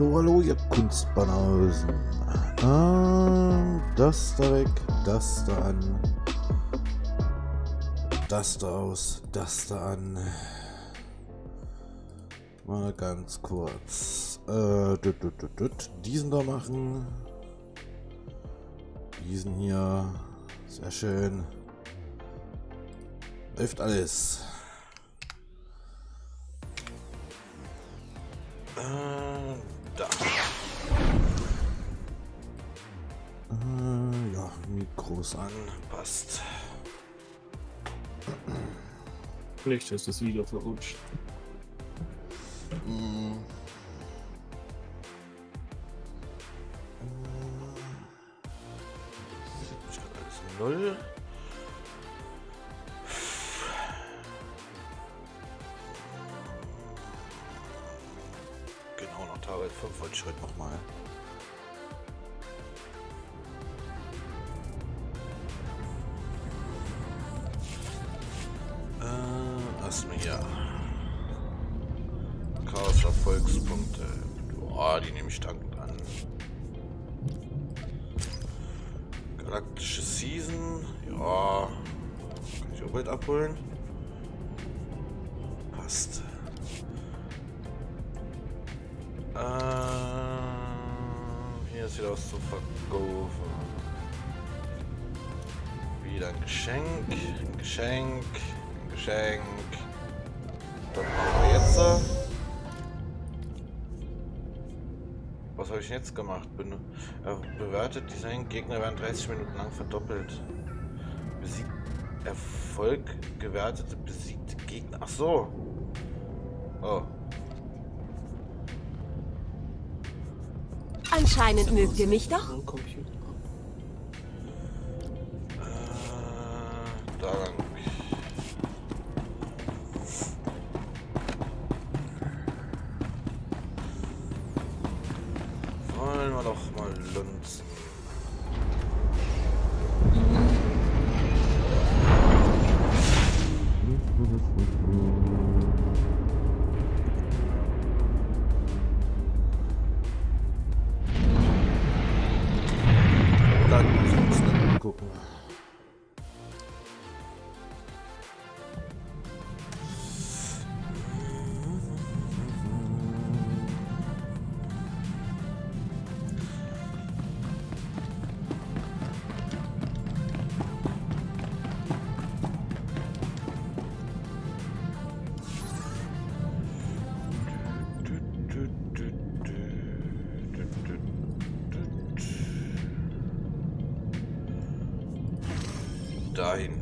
Hallo, ihr Kunstbanausen. Das da weg, das da an. Das da aus, das da an. Mal ganz kurz. Diesen da machen. Diesen hier. Sehr schön. Läuft alles. Da. Ja, Mikros an. Passt. Vielleicht ist es wieder verrutscht. Ich hab alles null. Genau, noch Taral 5 und Schritt nochmal. Erstmal ja. Chaos-Erfolgspunkte. Boah, die nehme ich dankend an. Galaktische Season. Ja. Kann ich auch bald abholen. Passt. Hier ist wieder was zu verkaufen. Wieder ein Geschenk. Ein Geschenk. Ein Geschenk. Dann machen wir jetzt. Was habe ich jetzt gemacht? Bewertet Design Gegner werden 30 Minuten lang verdoppelt. Besiegt Erfolg gewertete besiegte Gegner. Ach so. Oh. Anscheinend mögt ihr mich doch. Da lang. Dahin.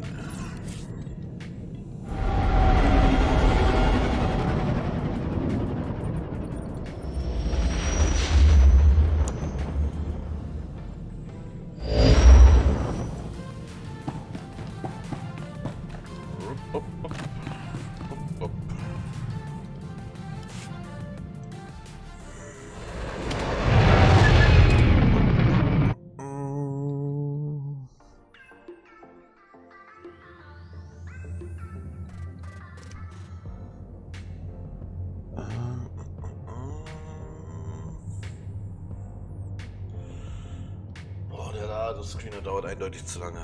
Das Screener dauert eindeutig zu lange.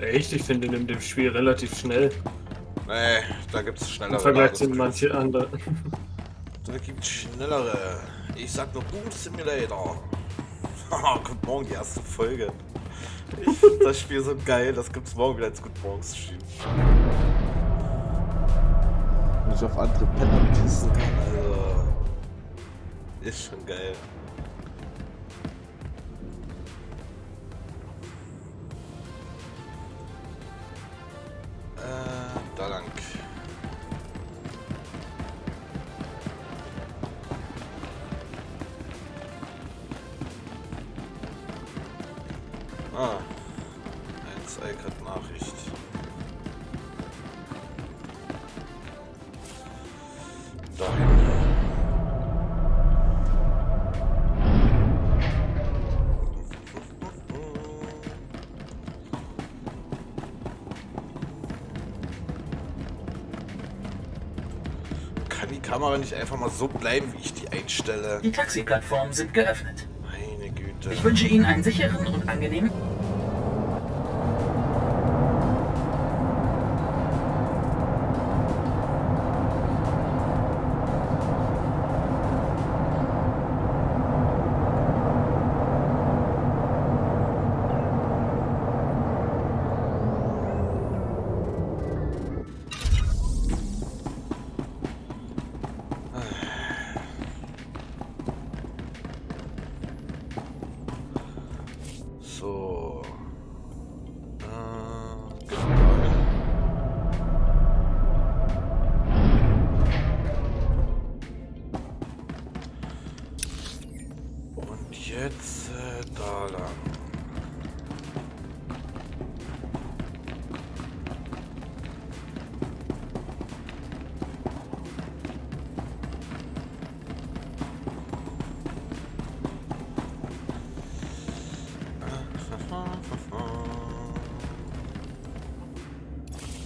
Echt? Ich finde in dem Spiel relativ schnell. Nee, da gibt es schnellere. Im Vergleich zu manchen anderen. Da gibt es schnellere. Ich sag nur Boom Simulator. Guten Morgen, die erste Folge. Ich finde das Spiel so geil, das gibt's morgen wieder als Guten Morgen-Stream. Wenn ich auf andere Penner pissen kann, also. Ist schon geil. Da lang. Ah. 1 iCard-Nachricht. Dahin. Kamera nicht einfach mal so bleiben, wie ich die einstelle? Die Taxi-Plattformen sind geöffnet. Meine Güte. Ich wünsche Ihnen einen sicheren und angenehmen...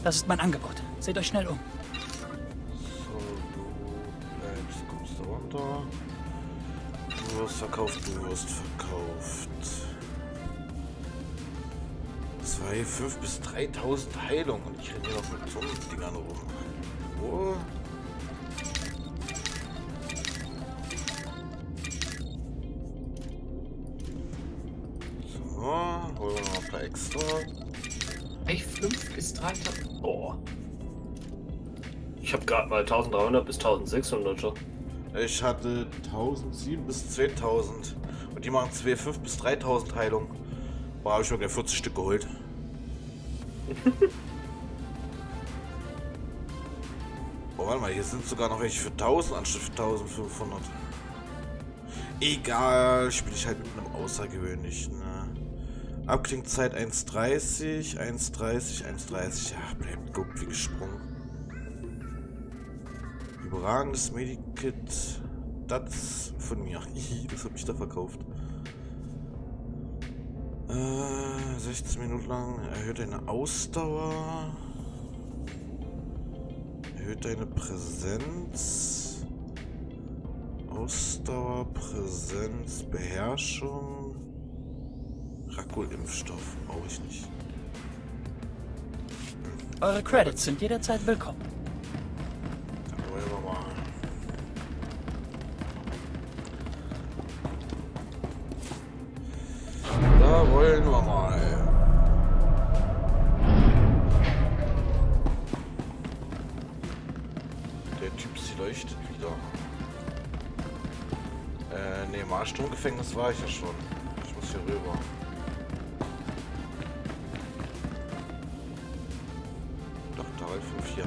Das ist mein Angebot. Seht euch schnell um. So, du kommst da runter. Du wirst verkauft, du wirst verkauft. 2.5 bis 3.000 Heilung. Und ich renne hier noch mit so einem Dingern rum. Oh. So, holen wir noch ein paar extra. 5 bis 3.000. Boah. Ich habe gerade mal 1300 bis 1600 schon. Ich hatte 1700 bis 2000. Und die machen 2.5 bis 3.000 Heilung. Boah, habe ich mir gleich 40 Stück geholt. Boah, warte mal, hier sind sogar noch welche für 1000 anstatt für 1500. Egal, spiele ich halt mit einem Außergewöhnlichen. Ne? Abklingzeit 1.30, 1.30, 1.30. Ja, bleibt guckt wie gesprungen. Überragendes Medikit. Das von mir. Das habe ich da verkauft. 16 Minuten lang. Erhöht deine Ausdauer. Erhöht deine Präsenz. Ausdauer, Präsenz, Beherrschung. Rakul-Impfstoff brauche ich nicht. Eure Credits sind jederzeit willkommen. Dann wollen wir mal. Da wollen wir mal. Der Typ, sie leuchtet wieder. Ne, Mahlstromgefängnis war ich ja schon. Ich muss hier rüber. Taral 5 hier.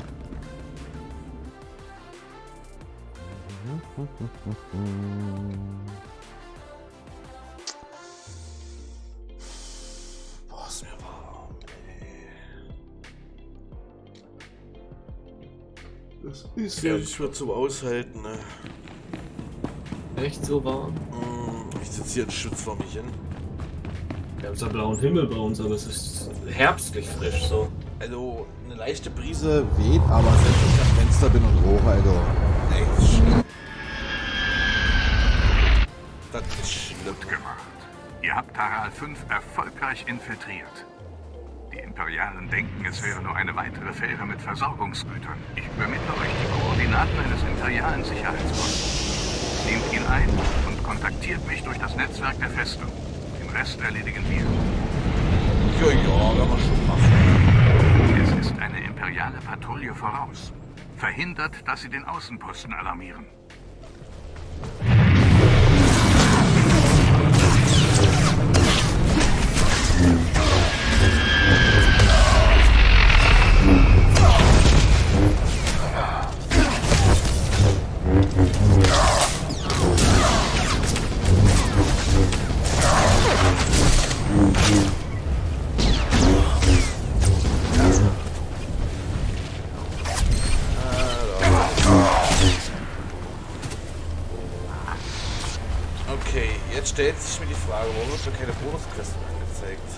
Boah, ist mir warm, ey. Das ist ja nicht mehr zum Aushalten, ne? Echt so warm? Ich sitze hier und schütze vor mich hin. Wir haben zwar blauen Himmel bei uns, aber es ist herbstlich frisch so. Also, eine leichte Brise weht, aber selbst wenn ich am Fenster bin und hoch, also. Ey, das ist schlimm. Das ist schlimm. Gut gemacht. Ihr habt Taral 5 erfolgreich infiltriert. Die Imperialen denken, es wäre nur eine weitere Fähre mit Versorgungsgütern. Ich übermittle euch die Koordinaten eines imperialen Sicherheitsbosses. Nehmt ihn ein und kontaktiert mich durch das Netzwerk der Festung. Den Rest erledigen wir. Ja, da muss schon machen. Es ist eine imperiale Patrouille voraus. Verhindert, dass sie den Außenposten alarmieren. Stellt sich mir die Frage, warum wird schon keine Bonusquests angezeigt?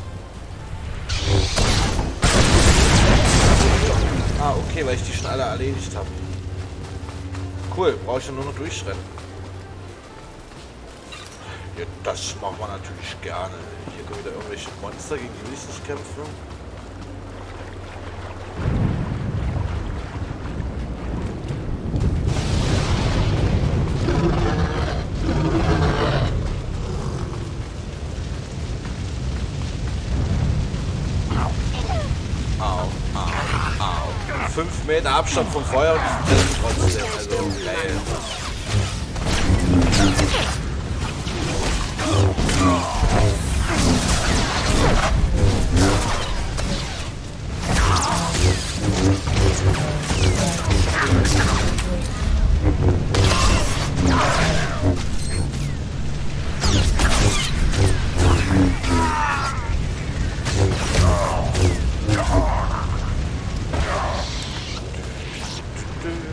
Ah, okay, weil ich die schon alle erledigt habe. cool. Brauche ich nur noch durchschreiten. Ja, das macht man natürlich gerne. Hier können wieder irgendwelche Monster, gegen die ich nicht kämpfen. Meter Abstand vom Feuer und trotzdem, also geil.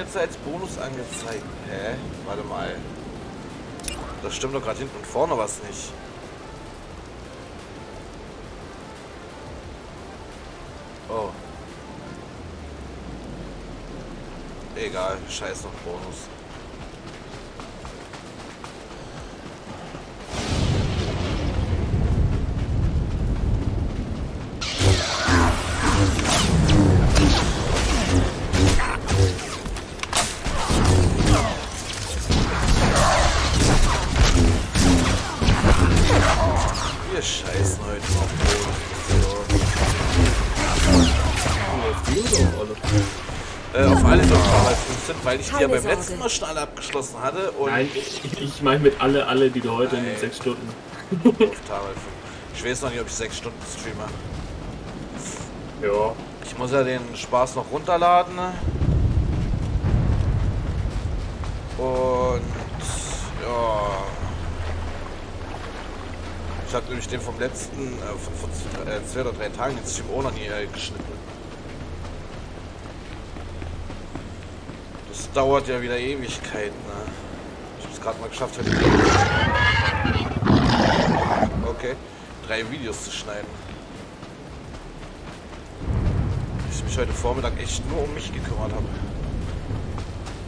Jetzt als Bonus angezeigt. Hä? Warte mal. Das stimmt doch gerade hinten und vorne was nicht. Oh. Egal, scheiß noch Bonus. Weil ich die ja beim letzten Mal schon alle abgeschlossen hatte. Und nein, ich meine mit alle, die du heute in den 6 Stunden. Auf Taral 5. Ich weiß noch nicht, ob ich 6 Stunden streame. Ja. Ich muss ja den Spaß noch runterladen. Und ja. Ich habe nämlich den vom letzten, von 2 oder 3 Tagen, den Stream auch noch nie geschnitten. Dauert ja wieder Ewigkeiten. Ne? Ich hab's gerade mal geschafft, heute. Okay, 3 Videos zu schneiden. Ich mich heute Vormittag echt nur um mich gekümmert habe.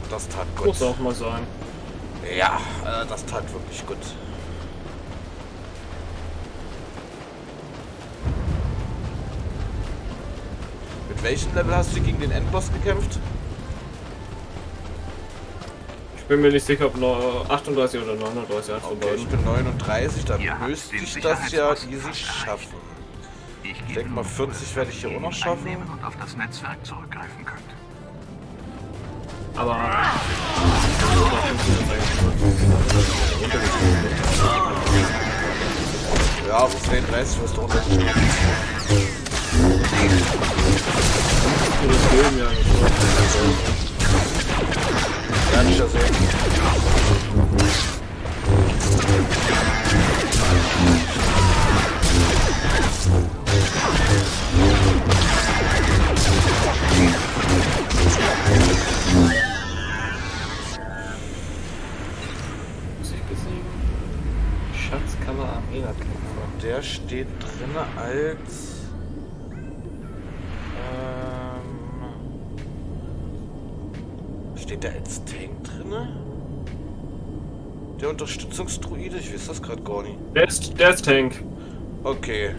Das tat gut. Muss auch mal sagen. Ja, das tat wirklich gut. Mit welchem Level hast du gegen den Endboss gekämpft? Ich bin mir nicht sicher, ob 38 oder 39 hat. Okay, ich bin 39, dann müsste ich das ja easy schaffen. Ich denke mal 40 werde ich hier auch noch schaffen. Und auf das Netzwerk zurückgreifen könnt. Aber ja, auf 32 wirst du runtergeschrieben. Ja, nicht das sehen. Schatzkammer am Ederkämpfer. Der steht drin als... Steht der als Tank drin? Der Unterstützungsdruide? Ich weiß das gerade gar nicht. Der ist Tank. Okay.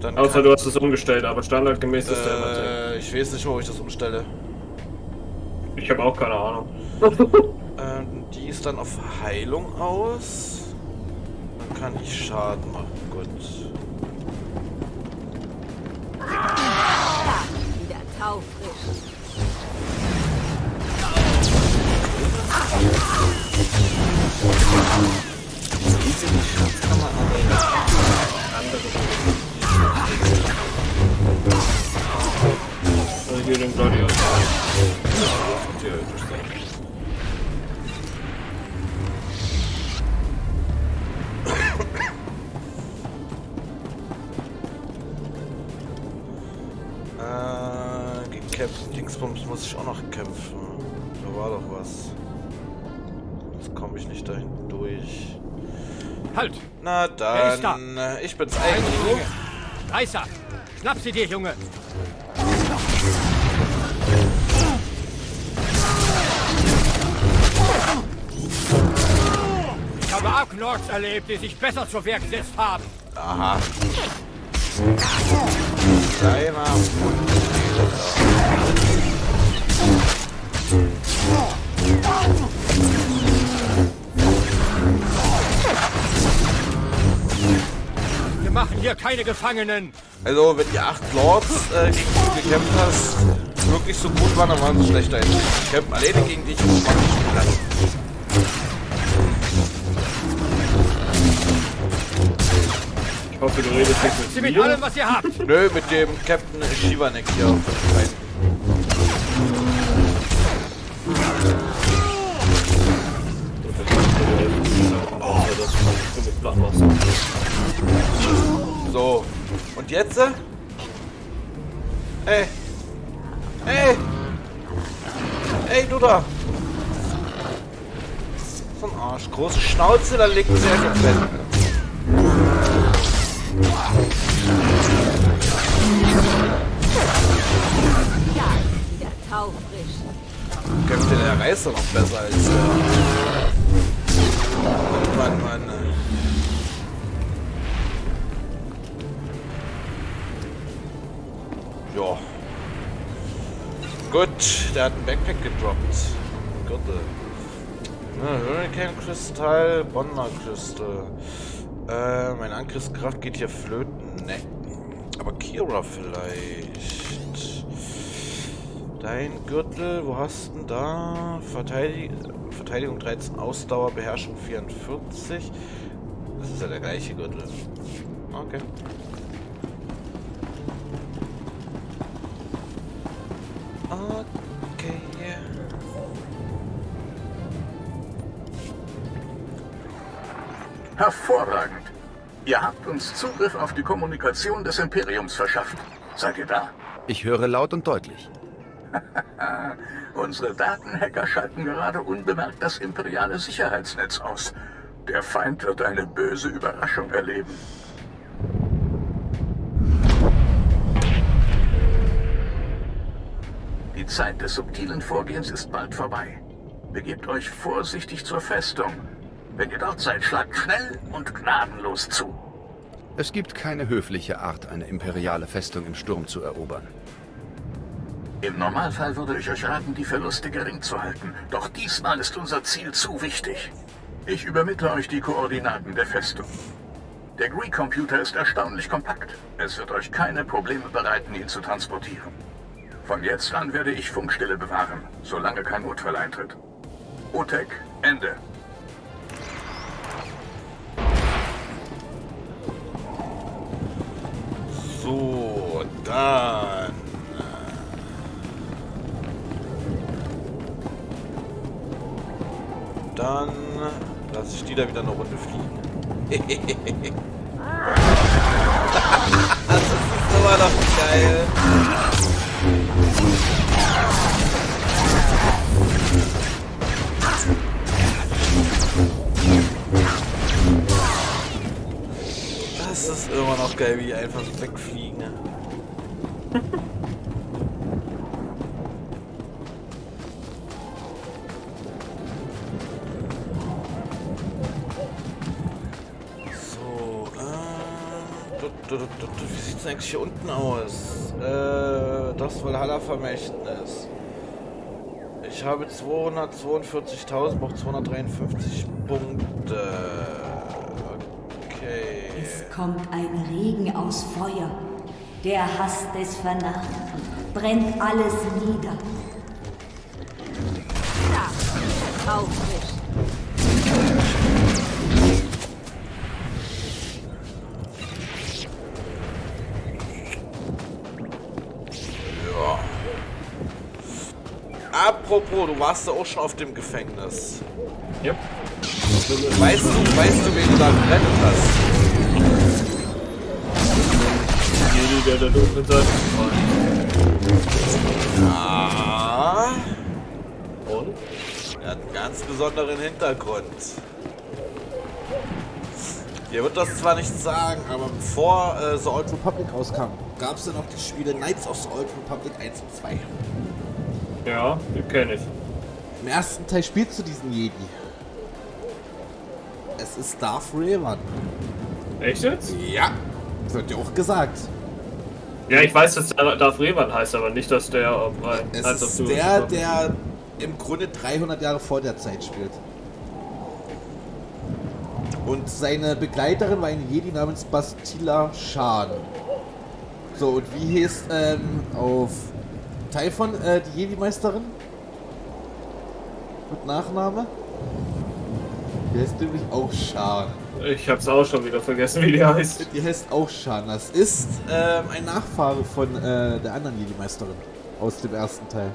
Dann außer du hast es umgestellt, aber standardgemäß ist der immer Tank. Ich weiß nicht mal, wo ich das umstelle. Ich habe auch keine Ahnung. Die ist dann auf Heilung aus. Dann kann ich Schaden machen. Gut. Wieder taufrisch. Dingsbums muss ich auch noch kämpfen. Da war doch was. Jetzt komme ich nicht dahin durch. Halt! Na dann, ich bin's eigentlich. Reißer! Schnapp sie dir, Junge! Ich habe Arknords erlebt, die sich besser zur Wehr gesetzt haben. Aha. Kleiner Wir machen hier keine Gefangenen. Also, wenn die 8 Lords gegen die du gekämpft hast, wirklich so gut waren, dann waren sie schlechter. Ich kämpfe alleine gegen dich und mach dich platt. Ich hoffe, du redest nicht mit allem, was ihr habt. Nö, mit dem Captain Schivanek hier auf dem Stein. So, und jetzt? Ey! Ey! Ey, du da! So ein Arsch. Große Schnauze, da liegt sehr gut fest. Ja, der Tau frisch. Kämpft der Reißer noch besser als der. Mann. Ja. Gut, der hat einen Backpack gedroppt. Gürtel. Hurricane Kristall, Bonner Kristall. Meine Angriffskraft geht hier flöten. Ne. Aber Kira vielleicht. Dein Gürtel, wo hast du denn da? Verteidigung 13, Ausdauer, Beherrschung 44. Das ist ja der gleiche Gürtel. Okay. Okay. Hervorragend! Ihr habt uns Zugriff auf die Kommunikation des Imperiums verschafft. Seid ihr da? Ich höre laut und deutlich. Unsere Datenhacker schalten gerade unbemerkt das imperiale Sicherheitsnetz aus. Der Feind wird eine böse Überraschung erleben. Die Zeit des subtilen Vorgehens ist bald vorbei. Begebt euch vorsichtig zur Festung. Wenn ihr dort seid, schlagt schnell und gnadenlos zu. Es gibt keine höfliche Art, eine imperiale Festung im Sturm zu erobern. Im Normalfall würde ich euch raten, die Verluste gering zu halten. Doch diesmal ist unser Ziel zu wichtig. Ich übermittle euch die Koordinaten der Festung. Der GREE-Computer ist erstaunlich kompakt. Es wird euch keine Probleme bereiten, ihn zu transportieren. Von jetzt an werde ich Funkstille bewahren, solange kein Notfall eintritt. Oteg, Ende. So, dann. Dann lasse ich die da wieder eine Runde fliegen. Das ist aber doch geil. Das ist immer noch geil, wie die einfach so wegfliegen. So, wie sieht es eigentlich hier unten aus? Das Valhalla-Vermächtnis. Ich habe 242.000, brauche 253 Punkte. Okay. Es kommt ein Regen aus Feuer. Der Hass des Vernachts brennt alles nieder. Da, aufrisch. Ja. Apropos, du warst ja auch schon auf dem Gefängnis. Ja. Yep. Weißt du, wen du da gerettet hast? Der da drin sein. Ja. Und? Er hat einen ganz besonderen Hintergrund. Ihr wird das zwar nicht sagen, aber bevor The Old Republic rauskam, gab es ja noch die Spiele Knights of The Old Republic 1 und 2. Ja, die kenne ich. Im ersten Teil spielst du diesen Jedi. Es ist Darth Revan. Echt jetzt? Ja, wird dir auch gesagt. Ja, ich weiß, dass der Darth Revan heißt, aber nicht, dass der... es ist der im Grunde 300 Jahre vor der Zeit spielt. Und seine Begleiterin war eine Jedi namens Bastila Shan. So, und wie hieß auf Typhon die Jedi-Meisterin? Mit Nachname? Die heißt nämlich auch Shan. Ich hab's auch schon wieder vergessen, wie die heißt. Die heißt auch Shan. Das ist ein Nachfahre von der anderen Jedi-Meisterin aus dem ersten Teil.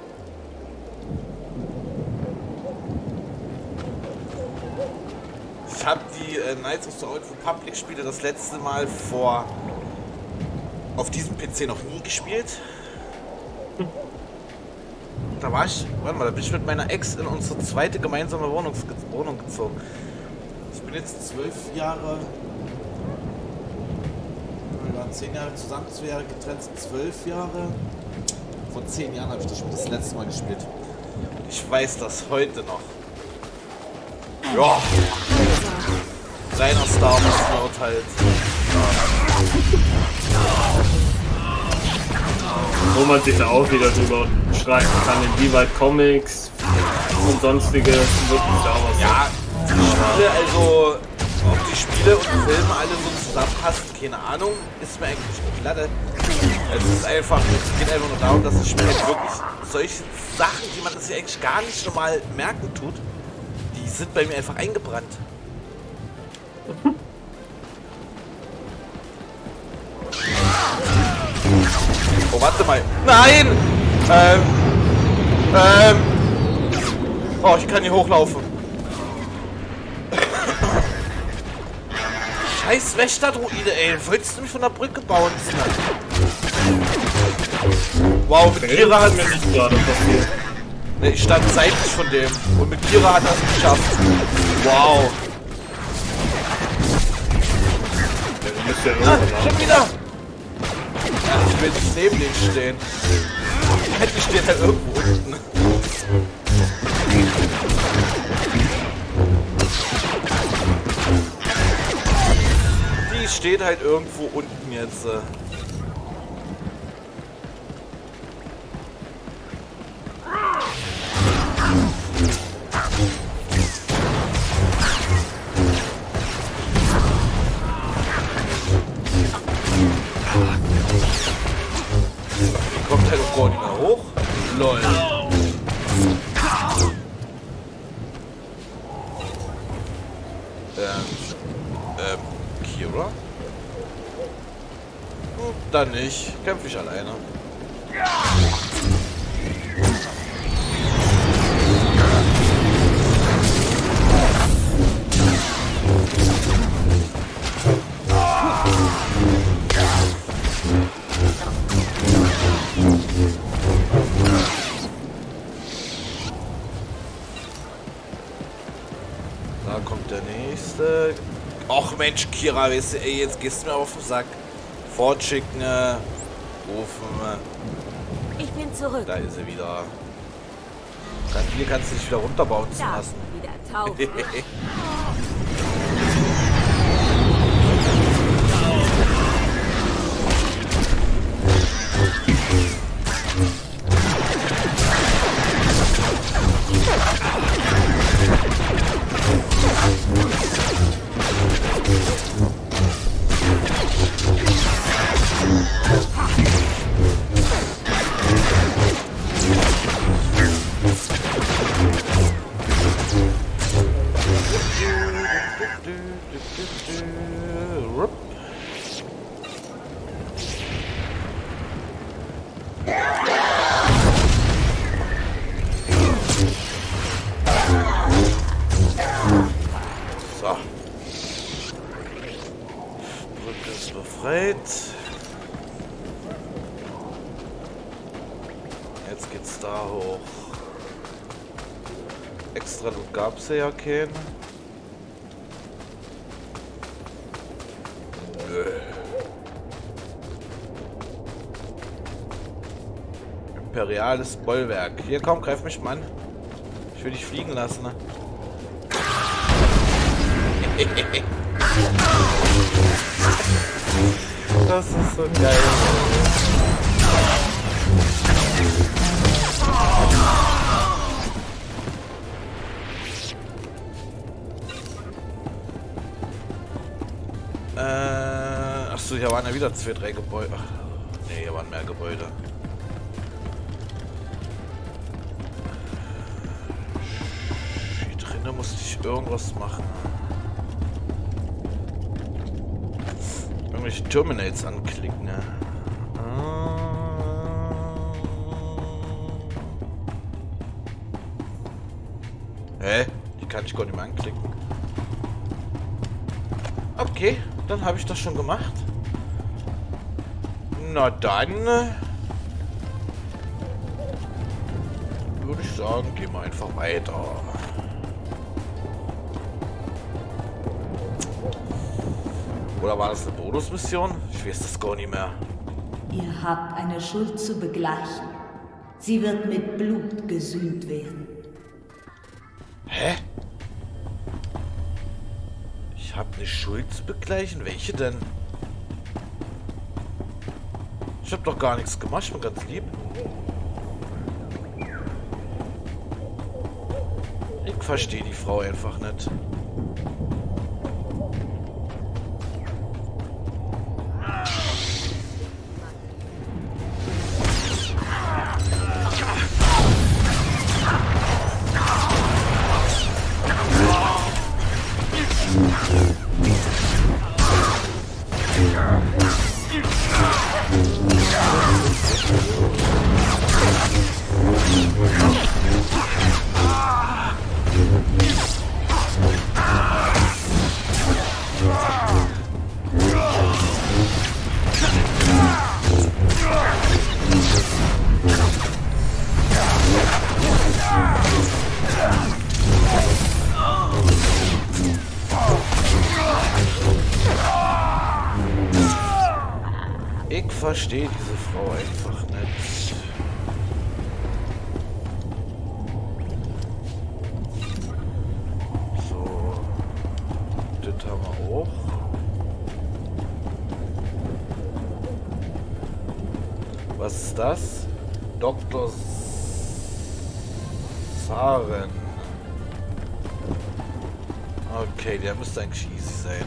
Ich habe die Knights of the Old Republic Spiele das letzte Mal auf diesem PC noch nie gespielt. Da war ich, warte mal, da bin ich mit meiner Ex in unsere zweite gemeinsame Wohnung gezogen. Ich bin jetzt 12 Jahre, wir waren 10 Jahre zusammen, 2 Jahre getrennt, 12 Jahre. Vor 10 Jahren habe ich das Spiel das letzte Mal gespielt. Ich weiß das heute noch. Ja. Reiner Star Wars Laut halt. Wo man sich da auch wieder drüber schreiben kann, inwieweit Comics und sonstige wirklich Star Wars. Ja, die Spiele, also ob die Spiele und Filme alle so zusammenpassen, keine Ahnung, ist mir eigentlich eine Platte. Es ist einfach, es geht einfach nur darum, dass das Spiel wirklich solche Sachen, die man das ja eigentlich gar nicht normal merken tut, die sind bei mir einfach eingebrannt. Oh, warte mal. Nein! Oh, ich kann hier hochlaufen. Scheiß Wächterdruide, ey. Wolltest du mich von der Brücke bauen? Wow, mit Kira hat mir nicht gerade passiert. Ne, ich stand seitlich von dem. Und mit Kira hat er es geschafft. Wow. Ja, schon wieder! Ja, ich will nicht neben denen stehen. Die steht halt irgendwo unten. Die steht halt irgendwo unten jetzt. LOL. Kira? Hm, dann nicht. Kämpfe ich alleine. Och Mensch, Kira, weißt du, ey, jetzt gehst du mir auf den Sack. Fortschicken, rufen. Ich bin zurück. Da ist sie wieder. Hier kannst du dich wieder runterbauen lassen. Wieder befreit. jetzt da hoch. Extra gab es ja keinen. Nö. Imperiales Bollwerk. Hier, komm, greif mich mal an. Ich will dich fliegen lassen. Ne? Das ist so geil. Achso, hier waren ja wieder zwei, drei Gebäude. Ach, nee, hier waren mehr Gebäude. Hier drinnen musste ich irgendwas machen. Irgendwelche Terminals anklicken, ne? Hä? Die kann ich gar nicht mehr anklicken. Okay, dann habe ich das schon gemacht. Na dann würde ich sagen, gehen wir einfach weiter. Oder war das eine Bonusmission? Ich weiß das gar nicht mehr. Ihr habt eine Schuld zu begleichen. Sie wird mit Blut gesühnt werden. Hä? Ich habe eine Schuld zu begleichen? Welche denn? Ich habe doch gar nichts gemacht, ich bin ganz lieb. Ich verstehe die Frau einfach nicht. Ich verstehe diese Frau einfach nicht. So. Das haben wir auch. Was ist das? Dr. Saren. Okay, der müsste eigentlich easy sein.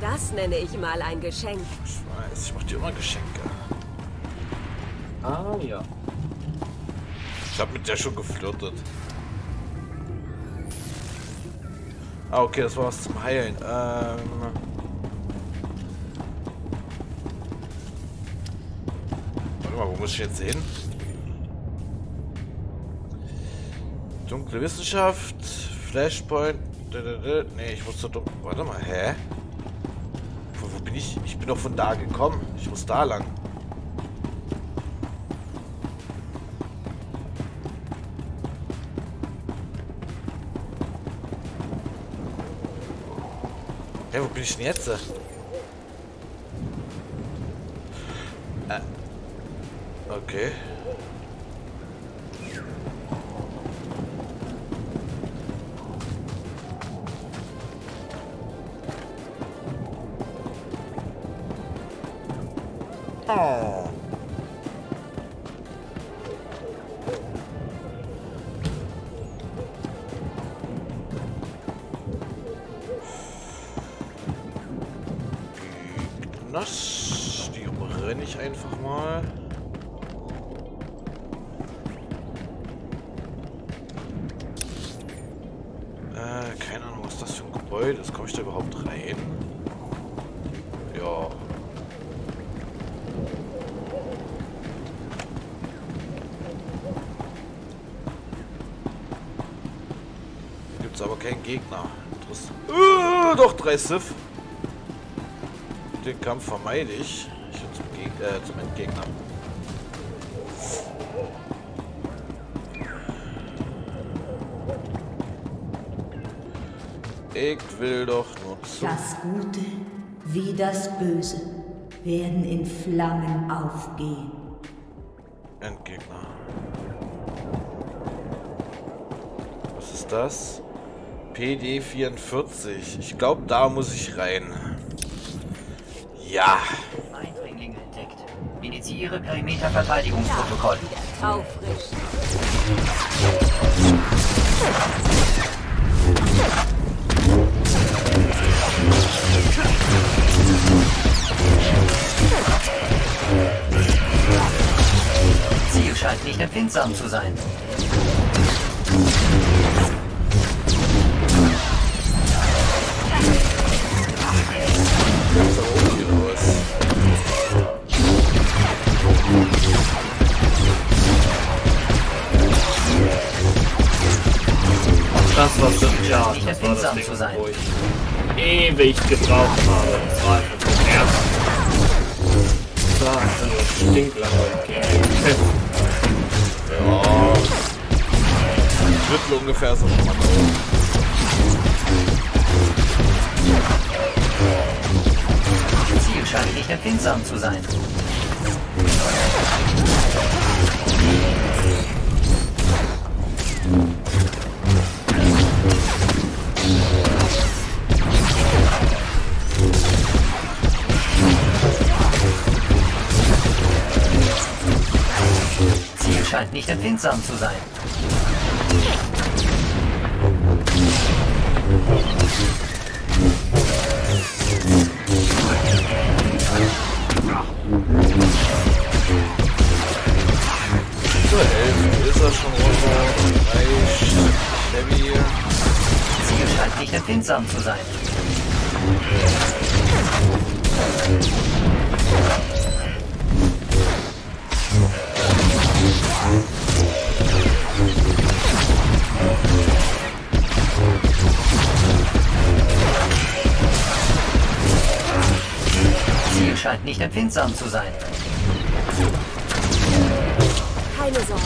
Das nenne ich mal ein Geschenk. Ich weiß, ich mach dir immer Geschenke. Ah ja. Ich habe mit der schon geflirtet. Ah, okay, das war was zum Heilen. Warte mal, wo muss ich jetzt hin? Dunkle Wissenschaft, Flashpoint. Ne, ich muss zur dunklen. Warte mal, hä? Wo bin ich? Ich bin doch von da gekommen. Ich muss da lang. Hey, wo bin ich denn jetzt? Okay. Oh. Nass, die umrenne ich einfach mal. Keine Ahnung, was das für ein Gebäude ist. Komme ich da überhaupt rein? Ja. Gibt es aber keinen Gegner. Interessant. Doch, 3 Sith. Den Kampf vermeide ich. Ich bin zum Endgegner. Ich will doch nur zu. Das Gute wie das Böse werden in Flammen aufgehen. Endgegner. Was ist das? PD 44. Ich glaube, da muss ich rein. Ja. Eindringlinge entdeckt. Initiiere Perimeterverteidigungsprotokoll. Ja. Aufrichten. Ziel scheint nicht empfindsam zu sein. Das war so klar, das war das Ding, wo ich ewig gebraucht habe. Das war einfach zum Ersten. Das war so stinklangweilig. Ja. Ein Drittel ungefähr so schon mal. Das Ziel scheint nicht empfindsam zu sein. Scheint nicht empfindsam zu sein. Zur Hälfte ist er schon runter. Reich. Ziel scheint nicht empfindsam zu sein. Ziel scheint nicht empfindsam zu sein. Keine Sorge.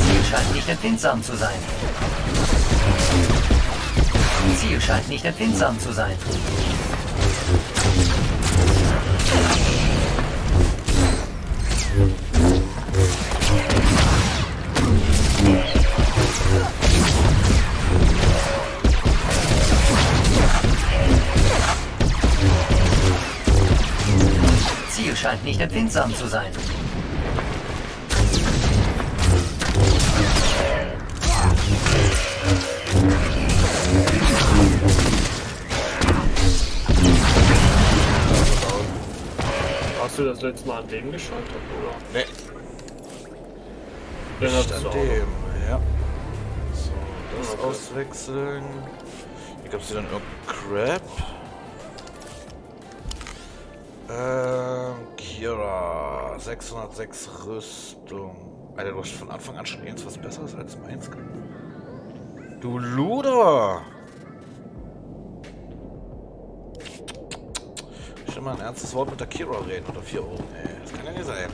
Ziel scheint nicht empfindsam zu sein. Ziel scheint nicht empfindsam zu sein. Ziel scheint nicht empfindsam zu sein. Hast du das letzte Mal an dem geschaltet, oder? Nee. Dann hast du an dem, ja. So, das okay. Auswechseln. Hier gab es dann irgendein Crap. Kira. 606 Rüstung. Alter, du hast von Anfang an schon jetzt was Besseres als meins gehabt. Du Luder! Ich will mal ein ernstes Wort mit der Kira reden oder 4 Ohren, ey. Das kann ja nicht sein.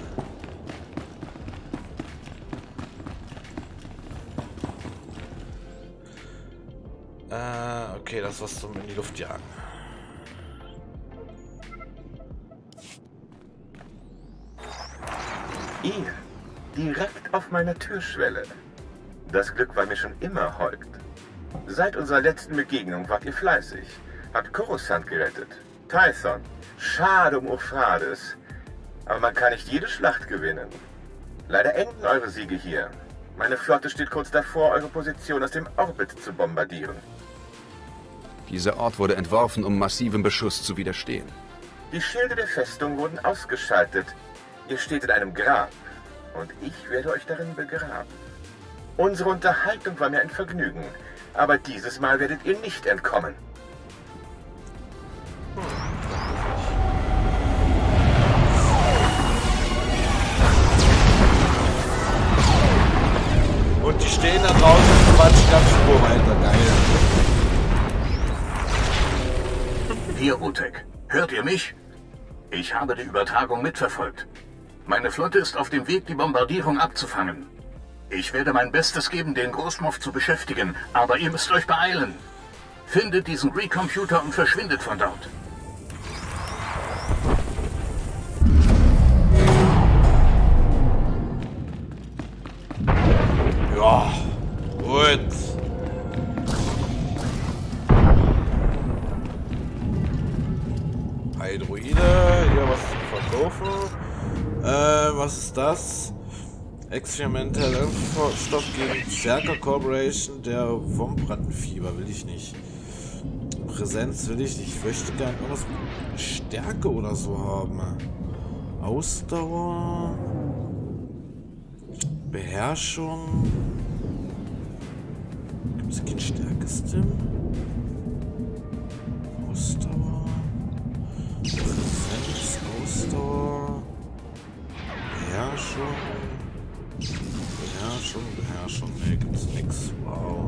Okay, das ist was zum in die Luft jagen. Ihr! Direkt auf meiner Türschwelle. Das Glück war mir schon immer hold. Seit unserer letzten Begegnung wart ihr fleißig. Habt Coruscant gerettet. Typhon. Schade um Ophrades. Aber man kann nicht jede Schlacht gewinnen. Leider enden eure Siege hier. Meine Flotte steht kurz davor, eure Position aus dem Orbit zu bombardieren. Dieser Ort wurde entworfen, um massivem Beschuss zu widerstehen. Die Schilde der Festung wurden ausgeschaltet. Ihr steht in einem Grab. Und ich werde euch darin begraben. Unsere Unterhaltung war mir ein Vergnügen. Aber dieses Mal werdet ihr nicht entkommen. Und die stehen da draußen und quatschen ganz Spur weiter. Geil. Hier, Oteg. Hört ihr mich? Ich habe die Übertragung mitverfolgt. Meine Flotte ist auf dem Weg, die Bombardierung abzufangen. Ich werde mein Bestes geben, den Großmoff zu beschäftigen, aber ihr müsst euch beeilen. Findet diesen GREE-Computer und verschwindet von dort. Ja, gut. Hydroide, hier was zu verkaufen. Was ist das? Experimenteller Impfstoff gegen Seroco Corporation, der Wurmbrattenfieber will ich nicht. Präsenz will ich nicht. Ich möchte gerne irgendwas mit Stärke oder so haben. Ausdauer. Beherrschung. Gibt es kein Stärkestim? Ausdauer. Präsenz, Ausdauer. Beherrschung, ne, gibt's nix, wow.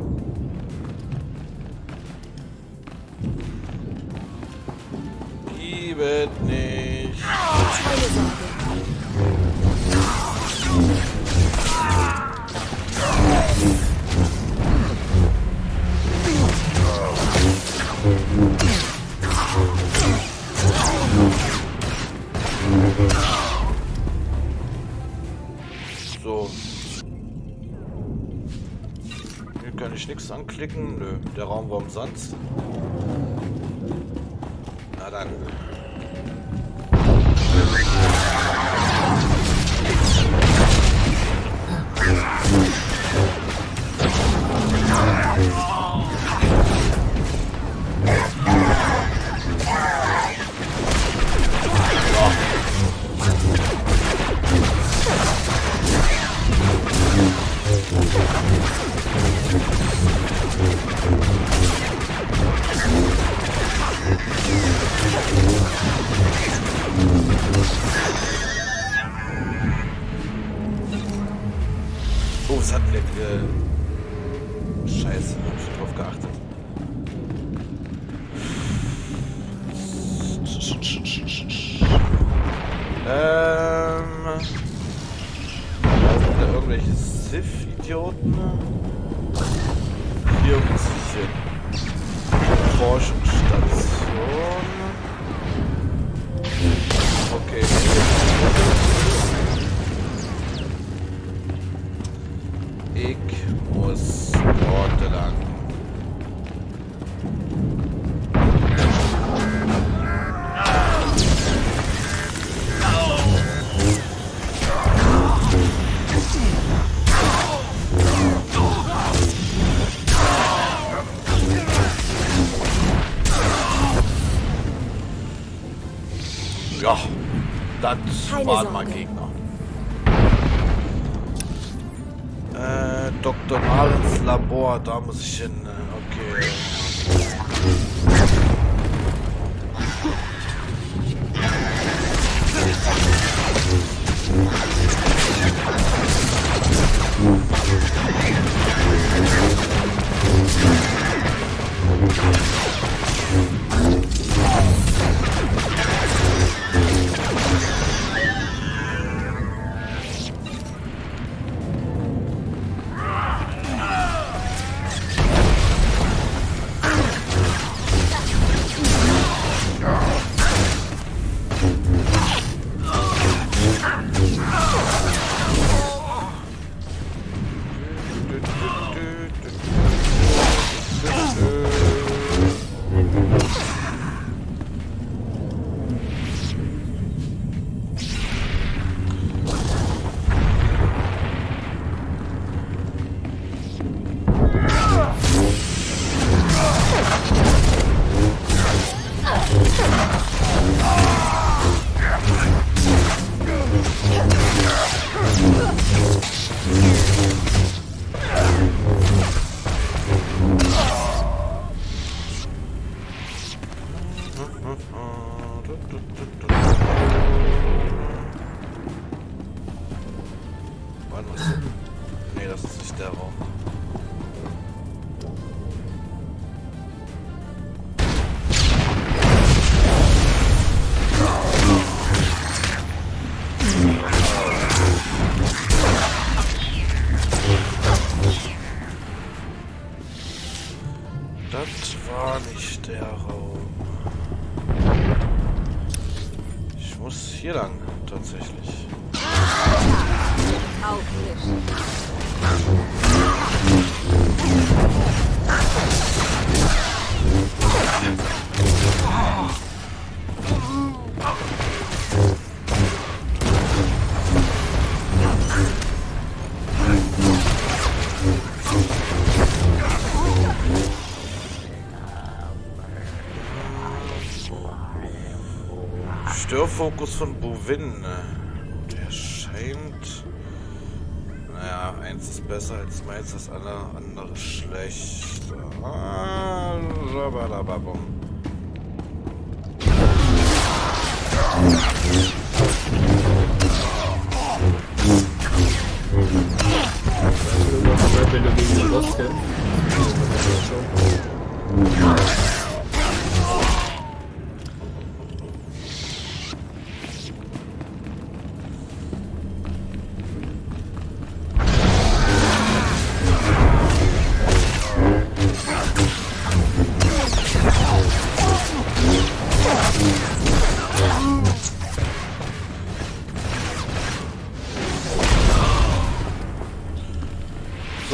Gibt's nicht. Keine Sorge. So. Hier kann ich nichts anklicken. Nö, der Raum war umsonst. Na dann. Oh, es hat mir Scheiße, hab ich drauf geachtet. Da irgendwelche Sith-Idioten. Hier muss ich hin. Forschungsstation. Okay. Ich muss dort lang. Das waren mal Gegner. Dr. Mal ins Labor, da muss ich hin. Okay. Störfokus von Bovin. Der scheint. Naja, eins ist besser als meins, das andere schlecht. Ah, blablababum.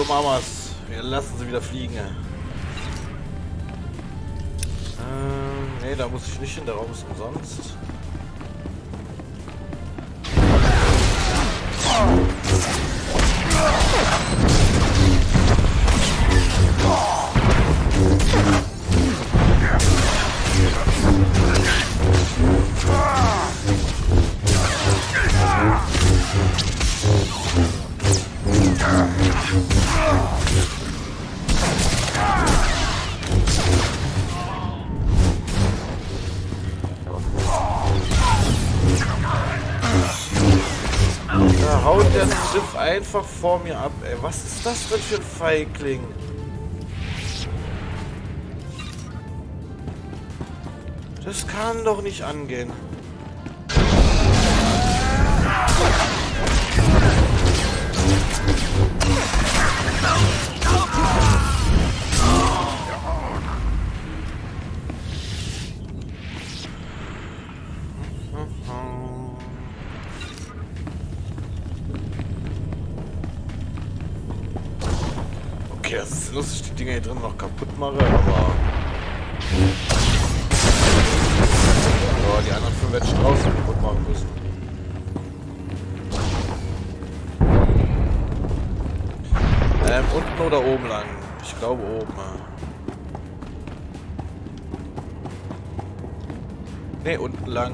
Mamas, wir lassen sie wieder fliegen. Ne, da muss ich nicht hin, der Raum ist umsonst. Einfach vor mir ab, ey. Was ist das denn für ein Feigling? Das kann doch nicht angehen. Dass ich die Dinger hier drin noch kaputt mache, aber ja, die anderen 5 werde ich draußen kaputt machen müssen. Unten oder oben lang? Ich glaube oben. Ne, unten lang.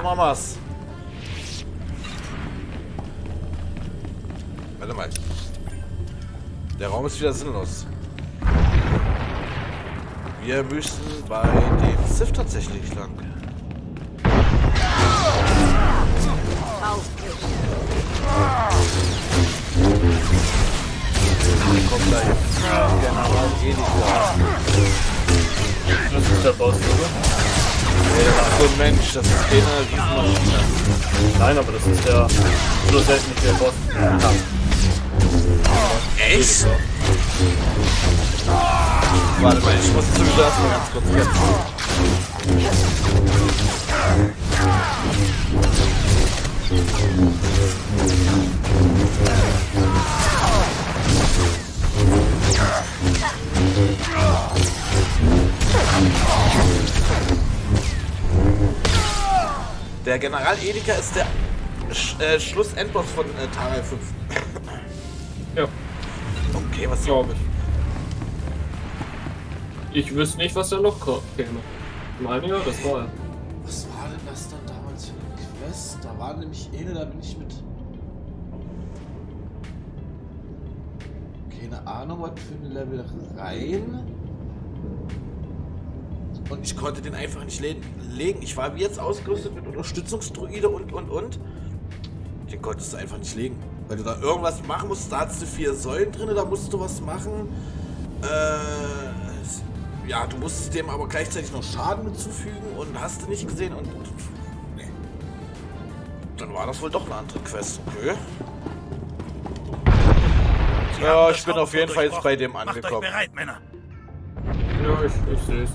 Mamas. Warte mal. Der Raum ist wieder sinnlos. Wir müssen bei dem Sith tatsächlich lang. Komm gleich. Das ist der Boss, oder? Ach so ein Mensch, das ist keine Riesenmaschine. Nein, aber das ist der... so selten nicht der Boss. Ja. Echt? Warte mal, ich muss das sowieso erstmal ganz kurz jetzt. Der General Edeka ist der Schlussendboss von Taral 5. Ja. Okay, was glaube ich? Ich wüsste nicht, was da noch käme. Meine ja, das war er. Was war denn das dann damals für eine Quest? Da war nämlich eine, da bin ich mit... keine Ahnung, was für ein Level rein. Und ich konnte den einfach nicht legen. Ich war wie jetzt ausgerüstet mit Unterstützungsdruide und. Den konntest du einfach nicht legen. Weil du da irgendwas machen musst, da hast du 4 Säulen drin, da musst du was machen. Ja, du musstest dem aber gleichzeitig noch Schaden hinzufügen und hast du nicht gesehen und. Nee. Dann war das wohl doch eine andere Quest, okay? Ja, ich bin auf jeden Fall jetzt bei dem angekommen. Bereit, Männer. Ja, ich sehe es.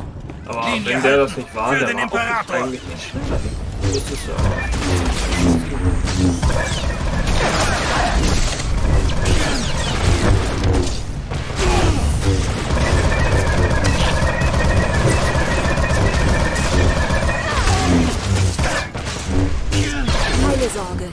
Aber wenn der das nicht war, dann war auch das eigentlich nicht schneller. Das ist ja auch... keine Sorge.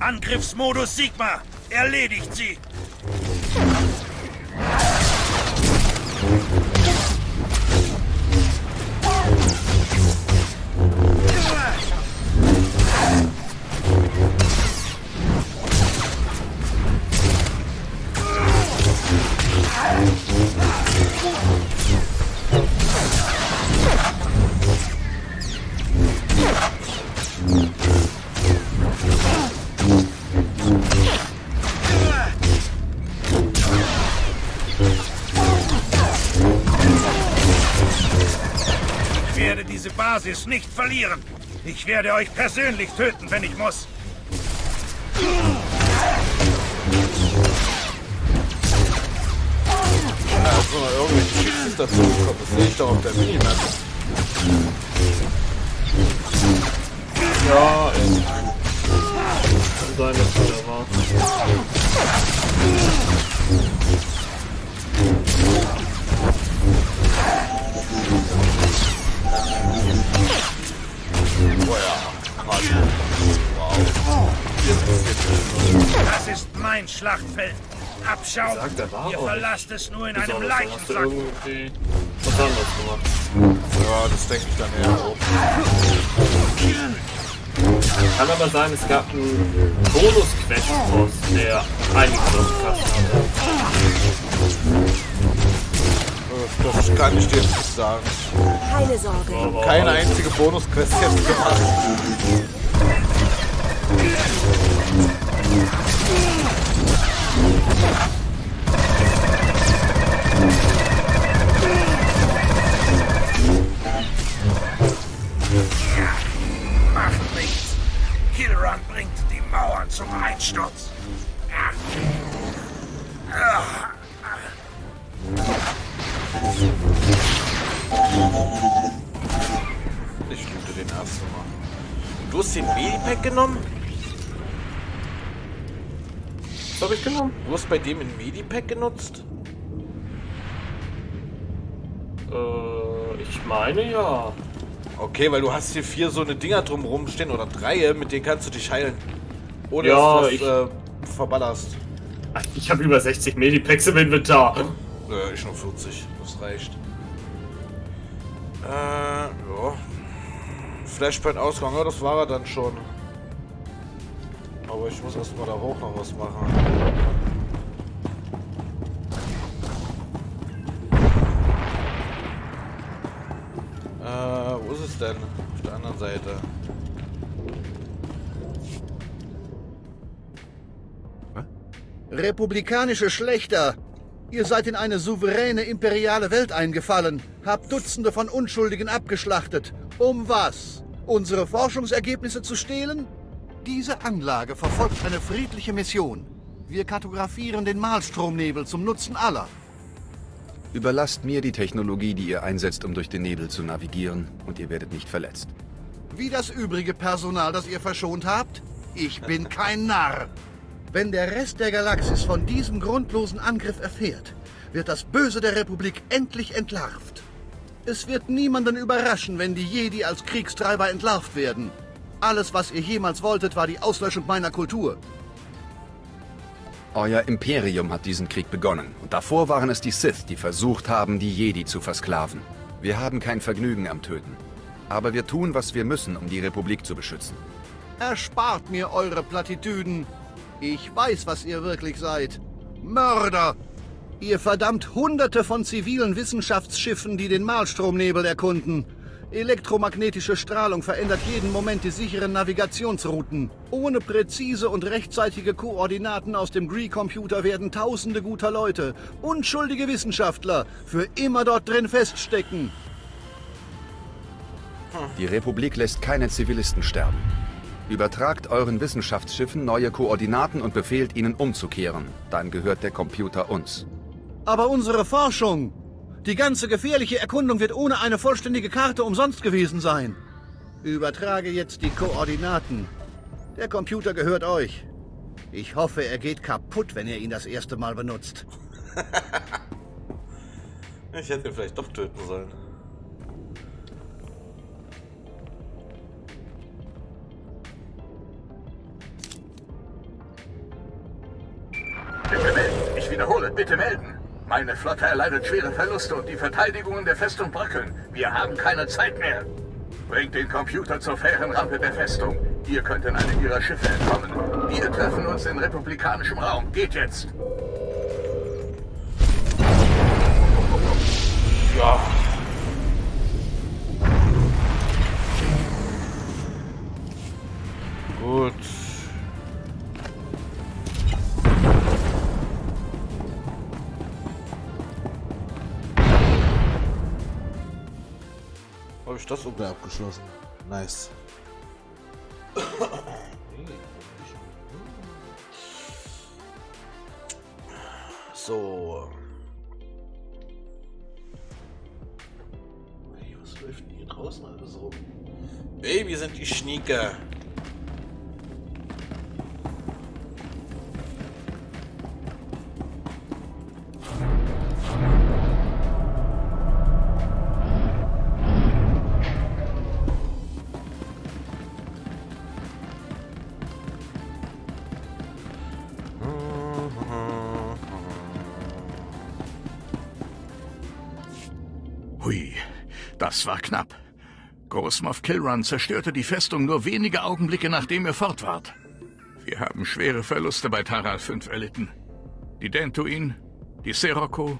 Angriffsmodus Sigma! Erledigt sie! Basis nicht verlieren. Ich werde euch persönlich töten, wenn ich muss. Ja, also irgendwelche Schützen dazu kommen, das sehe ich doch auf der Minimap. Ja, ey. Kann sein, dass du da warst. Das ist mein Schlachtfeld. Abschauen. Ihr verlasst es nur in einem Leichensack. was anderes gemacht. Ja, das denke ich dann eher so. Kann aber sein, es gab einen Bonus-Quest-Boss, der einiges aufgepasst hat. Das kann ich dir nicht sagen. Keine Sorge. Aber keine einzige Bonus-Quest hätte gemacht. Macht nichts. Kilran bringt die Mauern zum Einsturz. Ich liebte den ersten Mal. Du hast den Medipack genommen? Was habe ich genommen? Du hast bei dem ein Medipack genutzt? Ich meine ja. Okay, weil du hast hier 4 so eine Dinger drumrum stehen oder 3, mit denen kannst du dich heilen. Oder ja, dass du das, verballerst. Ich habe über 60 Medipacks im Inventar. Ich noch 40, das reicht. Ja. Flashpoint-Ausgang, ja, das war er dann schon. Aber ich muss erstmal da hoch noch was machen. Wo ist es denn? Auf der anderen Seite. Republikanische Schlechter! Ihr seid in eine souveräne imperiale Welt eingefallen, habt Dutzende von Unschuldigen abgeschlachtet. Um was? Unsere Forschungsergebnisse zu stehlen? Diese Anlage verfolgt eine friedliche Mission. Wir kartografieren den Mahlstromnebel zum Nutzen aller. Überlasst mir die Technologie, die ihr einsetzt, um durch den Nebel zu navigieren, und ihr werdet nicht verletzt. Wie das übrige Personal, das ihr verschont habt? Ich bin kein Narr. Wenn der Rest der Galaxis von diesem grundlosen Angriff erfährt, wird das Böse der Republik endlich entlarvt. Es wird niemanden überraschen, wenn die Jedi als Kriegstreiber entlarvt werden. Alles, was ihr jemals wolltet, war die Auslöschung meiner Kultur. Euer Imperium hat diesen Krieg begonnen. Und davor waren es die Sith, die versucht haben, die Jedi zu versklaven. Wir haben kein Vergnügen am Töten. Aber wir tun, was wir müssen, um die Republik zu beschützen. Erspart mir eure Plattitüden. Ich weiß, was ihr wirklich seid. Mörder! Ihr verdammt Hunderte von zivilen Wissenschaftsschiffen, die den Mahlstromnebel erkunden. Elektromagnetische Strahlung verändert jeden Moment die sicheren Navigationsrouten. Ohne präzise und rechtzeitige Koordinaten aus dem GREE-Computer werden Tausende guter Leute, unschuldige Wissenschaftler, für immer dort drin feststecken. Die Republik lässt keine Zivilisten sterben. Übertragt euren Wissenschaftsschiffen neue Koordinaten und befehlt ihnen umzukehren. Dann gehört der Computer uns. Aber unsere Forschung... Die ganze gefährliche Erkundung wird ohne eine vollständige Karte umsonst gewesen sein. Übertrage jetzt die Koordinaten. Der Computer gehört euch. Ich hoffe, er geht kaputt, wenn ihr ihn das erste Mal benutzt. Ich hätte ihn vielleicht doch töten sollen. Bitte melden. Ich wiederhole, bitte melden. Meine Flotte erleidet schwere Verluste und die Verteidigungen der Festung bröckeln. Wir haben keine Zeit mehr. Bringt den Computer zur fairen Rampe der Festung. Ihr könnt in einem ihrer Schiffe entkommen. Wir treffen uns in republikanischem Raum. Geht jetzt. Ja. Gut. Habe ich das oben abgeschlossen? Nice. So. Hey, was läuft denn hier draußen alles rum? Baby, sind die Schnieker. Hui, das war knapp. Großmoff Kilran zerstörte die Festung nur wenige Augenblicke, nachdem ihr fort wart. Wir haben schwere Verluste bei Taral 5 erlitten. Die Dantooine, die Seroco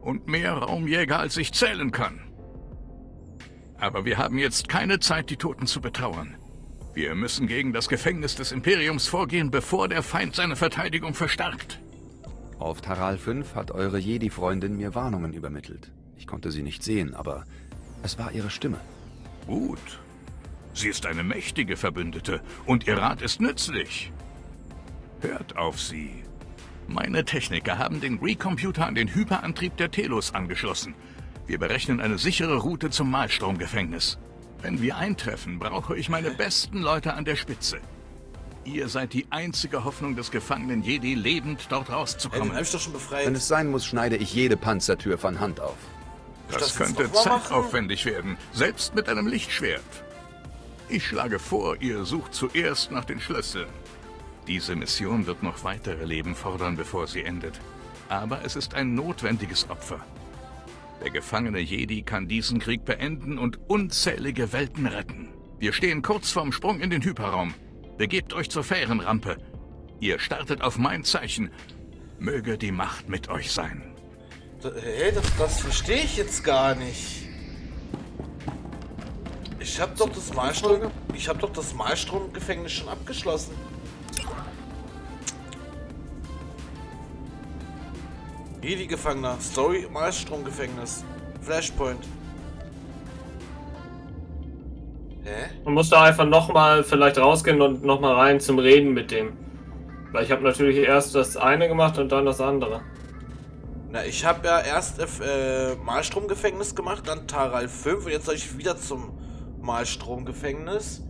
und mehr Raumjäger, als ich zählen kann. Aber wir haben jetzt keine Zeit, die Toten zu betrauern. Wir müssen gegen das Gefängnis des Imperiums vorgehen, bevor der Feind seine Verteidigung verstärkt. Auf Taral 5 hat eure Jedi-Freundin mir Warnungen übermittelt. Ich konnte sie nicht sehen, aber es war ihre Stimme. Gut. Sie ist eine mächtige Verbündete und ihr Rat ist nützlich. Hört auf sie. Meine Techniker haben den GREE-Computer an den Hyperantrieb der Telos angeschlossen. Wir berechnen eine sichere Route zum Mahlstromgefängnis. Wenn wir eintreffen, brauche ich meine besten Leute an der Spitze. Ihr seid die einzige Hoffnung des gefangenen Jedi, lebend dort rauszukommen. Ey, den hab ich doch schon befreit. Wenn es sein muss, schneide ich jede Panzertür von Hand auf. Das könnte zeitaufwendig werden, selbst mit einem Lichtschwert. Ich schlage vor, ihr sucht zuerst nach den Schlüsseln. Diese Mission wird noch weitere Leben fordern, bevor sie endet. Aber es ist ein notwendiges Opfer. Der gefangene Jedi kann diesen Krieg beenden und unzählige Welten retten. Wir stehen kurz vorm Sprung in den Hyperraum. Begebt euch zur Fährenrampe. Ihr startet auf mein Zeichen. Möge die Macht mit euch sein. Hey, das verstehe ich jetzt gar nicht. Ich habe doch das Mahlstromgefängnis schon abgeschlossen. Jedi-Gefangener, Story, Mahlstromgefängnis, Flashpoint. Hä? Man muss da einfach nochmal vielleicht rausgehen und nochmal rein zum Reden mit dem. Weil ich habe natürlich erst das eine gemacht und dann das andere. Na, ich habe ja erst Mahlstromgefängnis gemacht, dann Taral 5 und jetzt soll ich wieder zum Mahlstromgefängnis.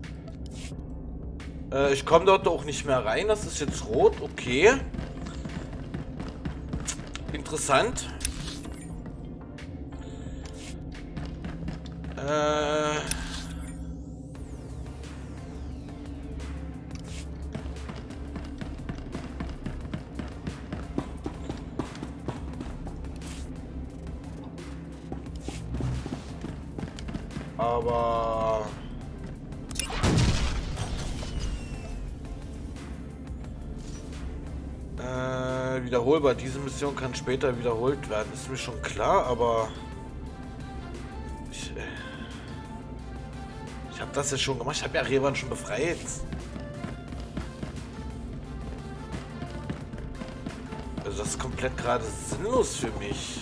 Ich komme dort auch nicht mehr rein, das ist jetzt rot, okay. Interessant. Aber wiederholbar, diese Mission kann später wiederholt werden, ist mir schon klar, aber ich habe das ja schon gemacht, ich habe ja Revan schon befreit. Also das ist komplett gerade sinnlos für mich.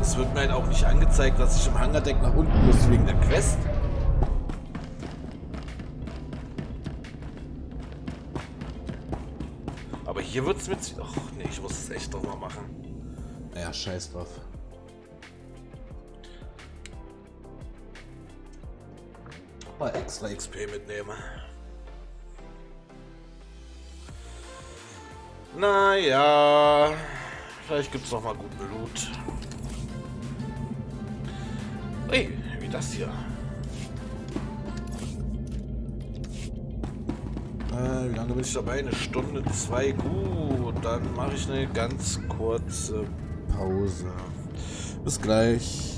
Es wird mir halt auch nicht angezeigt, dass ich im Hangardeck nach unten muss wegen der Quest. Aber hier wird es mit... Ach nee, ich muss es echt doch mal machen. Naja, scheiß drauf. Mal extra XP mitnehmen. Naja... Vielleicht gibt es noch mal guten Loot. Ui, wie das hier. Wie lange bin ich dabei? Eine Stunde, zwei. Gut, dann mache ich eine ganz kurze Pause. Bis gleich.